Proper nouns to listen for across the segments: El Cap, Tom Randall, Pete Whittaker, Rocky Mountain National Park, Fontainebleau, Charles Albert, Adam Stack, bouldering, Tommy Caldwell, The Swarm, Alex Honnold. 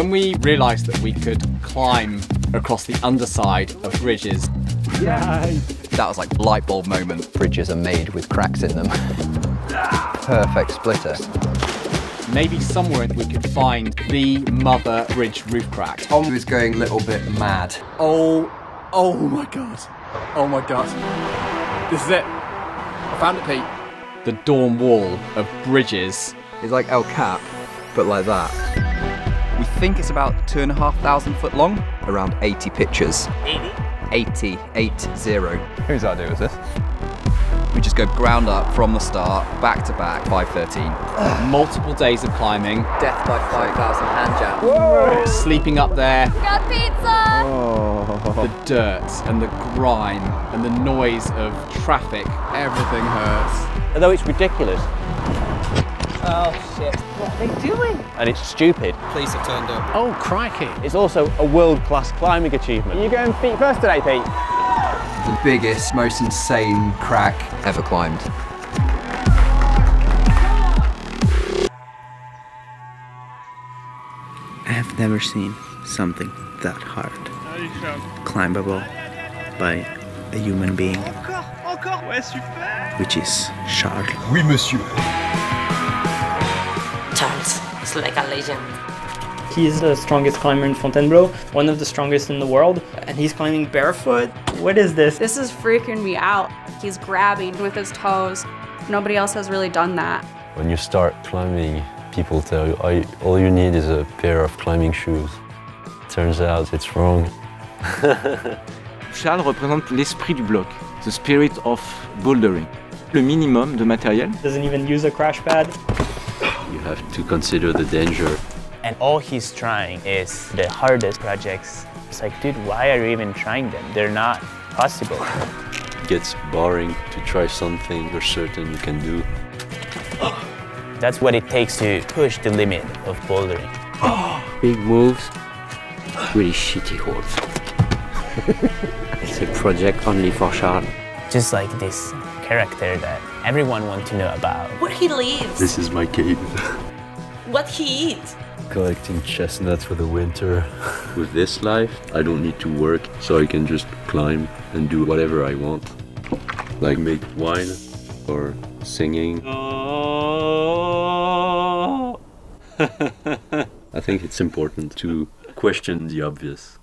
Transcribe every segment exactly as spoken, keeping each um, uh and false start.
When we realised that we could climb across the underside of bridges, yay! That was like light bulb moment. Bridges are made with cracks in them. Perfect splitter. Maybe somewhere we could find the mother bridge roof crack. Tom was going a little bit mad. Oh, oh my God. Oh my God. This is it. I found it, Pete. The dorm wall of bridges. It's like El Cap, but like that. We think it's about two and a half thousand foot long. Around eighty pictures. eighty? eighty, eight, zero. Whose idea was this? We just go ground up from the start, back to back, five thirteen. Uh, Multiple days of climbing. Death by five thousand hand jam. Whoa. Sleeping up there. We got pizza! Oh. The dirt and the grime and the noise of traffic, everything hurts. Although it's ridiculous. Oh shit, what are they doing? And it's stupid. Police have turned up. Oh crikey. It's also a world-class climbing achievement. Are you going feet first today, Pete? The biggest, most insane crack ever climbed. I have never seen something that hard, climbable by a human being, which is Charles. Oui, monsieur. Charles is like a legend. He is the strongest climber in Fontainebleau, one of the strongest in the world, and he's climbing barefoot. What is this? This is freaking me out. He's grabbing with his toes. Nobody else has really done that. When you start climbing, people tell you, I, all you need is a pair of climbing shoes. Turns out it's wrong. Charles représente l'esprit du bloc, the spirit of bouldering. Le minimum de matériel. Doesn't even use a crash pad. You have to consider the danger. And all he's trying is the hardest projects. It's like, dude, why are you even trying them? They're not possible. It gets boring to try something you're certain you can do. That's what it takes to push the limit of bouldering. Big moves, really shitty holds. It's a project only for Charles. Just like this character that everyone wants to know about. Where he lives. This is my cave. What he eats. Collecting chestnuts for the winter. With this life, I don't need to work, so I can just climb and do whatever I want. Like make wine or singing. Oh. I think it's important to question the obvious.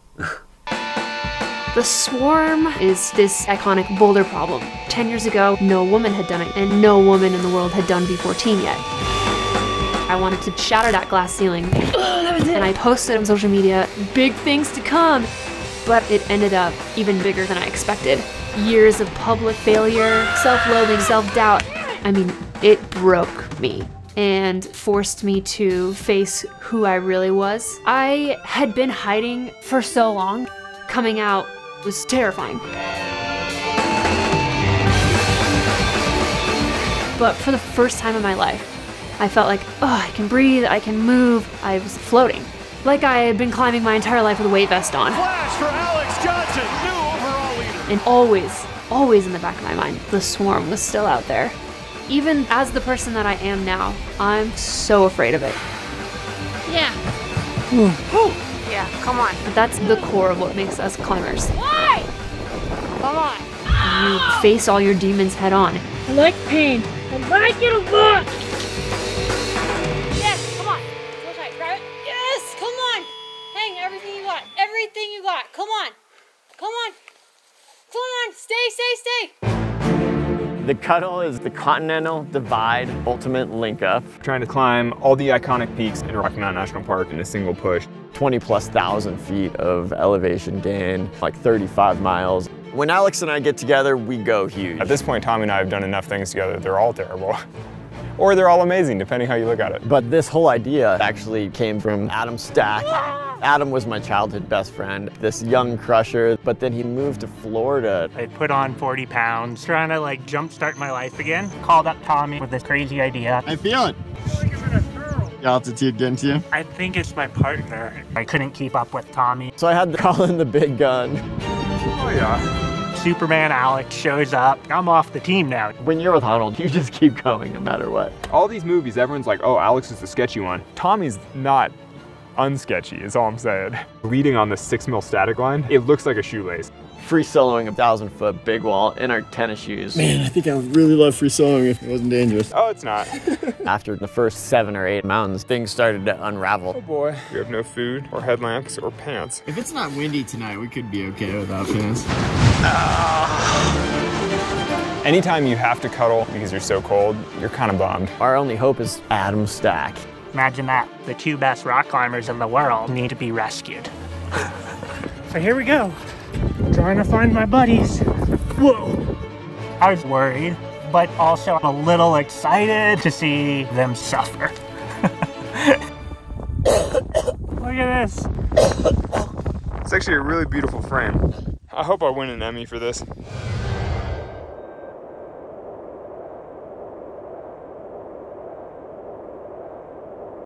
The Swarm is this iconic boulder problem. Ten years ago, no woman had done it, and no woman in the world had done B fourteen yet. I wanted to shatter that glass ceiling, and I posted on social media, big things to come, but it ended up even bigger than I expected. Years of public failure, self-loathing, self-doubt. I mean, it broke me and forced me to face who I really was. I had been hiding for so long. Coming out was terrifying. But for the first time in my life, I felt like, oh, I can breathe, I can move. I was floating. Like I had been climbing my entire life with a weight vest on. Flash for Alex Johnson, new overall leader. And always, always in the back of my mind, the Swarm was still out there. Even as the person that I am now, I'm so afraid of it. Yeah. Yeah, come on. But that's the core of what makes us climbers. Why? Come on. You face all your demons head on. I like pain. I like it a lot. Everything you got. Come on. Come on. Come on. Stay, stay, stay. The cuddle is the continental divide ultimate link up. Trying to climb all the iconic peaks in Rocky Mountain National Park in a single push. twenty plus thousand feet of elevation gain, like thirty-five miles. When Alex and I get together, we go huge. At this point, Tommy and I have done enough things together. They're all terrible. Or they're all amazing, depending how you look at it. But this whole idea actually came from Adam Stack. Adam was my childhood best friend, this young crusher, but then he moved to Florida. I put on forty pounds, trying to like jumpstart my life again. Called up Tommy with this crazy idea. I feel it. I feel like I'm in a thrill. The altitude getting to you? I think it's my partner. I couldn't keep up with Tommy. So I had to call in the big gun. Oh yeah. Superman Alex shows up. I'm off the team now. When you're with Honnold, you just keep going no matter what. All these movies, everyone's like, oh, Alex is the sketchy one. Tommy's not unsketchy is all I'm saying. Leading on the six mil static line, it looks like a shoelace. Free soloing a thousand foot big wall in our tennis shoes. Man, I think I would really love free soloing if it wasn't dangerous. Oh, it's not. After the first seven or eight mountains, things started to unravel. Oh boy. We have no food or headlamps or pants. If it's not windy tonight, we could be okay without pants. Ah. Anytime you have to cuddle because you're so cold, you're kind of bummed. Our only hope is Adam Stack. Imagine that. The two best rock climbers in the world need to be rescued. So here we go. Trying to find my buddies. Whoa. I was worried, but also a little excited to see them suffer. Look at this. It's actually a really beautiful frame. I hope I win an Emmy for this.